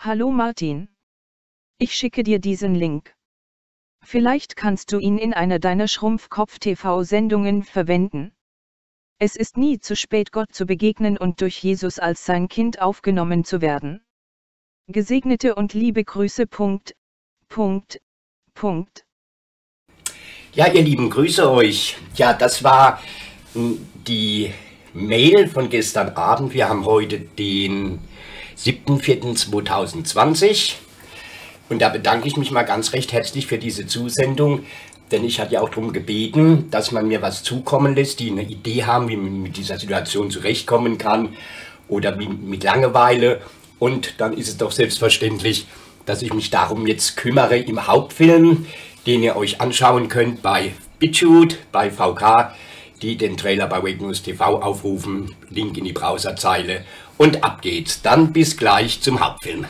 Hallo Martin. Ich schicke dir diesen Link. Vielleicht kannst du ihn in einer deiner Schrumpfkopf TV-Sendungen verwenden. Es ist nie zu spät, Gott zu begegnen und durch Jesus als sein Kind aufgenommen zu werden. Gesegnete und liebe Grüße. Ja, ihr Lieben, grüße euch. Ja, das war die Mail von gestern Abend. Wir haben heute den 7.4.2020 und da bedanke ich mich mal ganz recht herzlich für diese Zusendung. Denn ich hatte ja auch darum gebeten, dass man mir was zukommen lässt, die eine Idee haben, wie man mit dieser Situation zurechtkommen kann oder wie mit Langeweile. Und dann ist es doch selbstverständlich, dass ich mich darum jetzt kümmere im Hauptfilm, den ihr euch anschauen könnt bei Bitchute, bei VK, die den Trailer bei Wake News TV aufrufen, Link in die Browserzeile und ab geht's. Dann bis gleich zum Hauptfilm.